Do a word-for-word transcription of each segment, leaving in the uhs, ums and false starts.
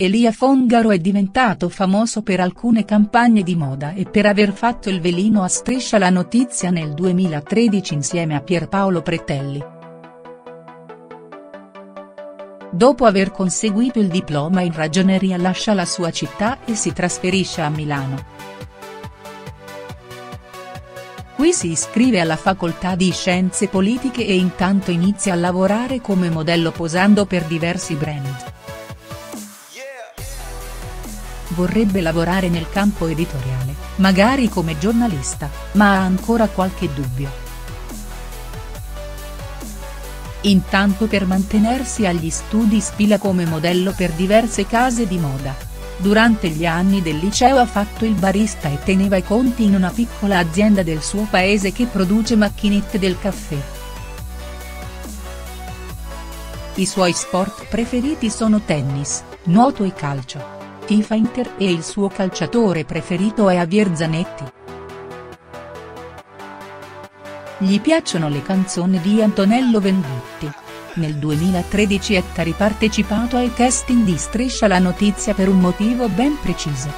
Elia Fongaro è diventato famoso per alcune campagne di moda e per aver fatto il velino a Striscia la Notizia nel duemilatredici insieme a Pierpaolo Pretelli. Dopo aver conseguito il diploma in ragioneria lascia la sua città e si trasferisce a Milano. Qui si iscrive alla facoltà di Scienze Politiche e intanto inizia a lavorare come modello posando per diversi brand. Vorrebbe lavorare nel campo editoriale, magari come giornalista, ma ha ancora qualche dubbio. Intanto per mantenersi agli studi spila come modello per diverse case di moda. Durante gli anni del liceo ha fatto il barista e teneva i conti in una piccola azienda del suo paese che produce macchinette del caffè. I suoi sport preferiti sono tennis, nuoto e calcio. Tifa Inter e il suo calciatore preferito è Javier Zanetti. Gli piacciono le canzoni di Antonello Venditti. Nel duemilatredici ha ripartecipato ai casting di Striscia la Notizia per un motivo ben preciso.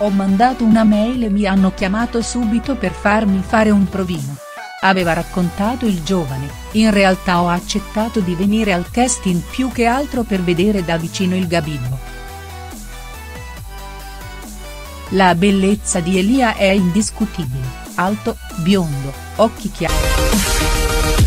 Ho mandato una mail e mi hanno chiamato subito per farmi fare un provino. Aveva raccontato il giovane, in realtà ho accettato di venire al casting più che altro per vedere da vicino il Gabibbo. La bellezza di Elia è indiscutibile, alto, biondo, occhi chiari.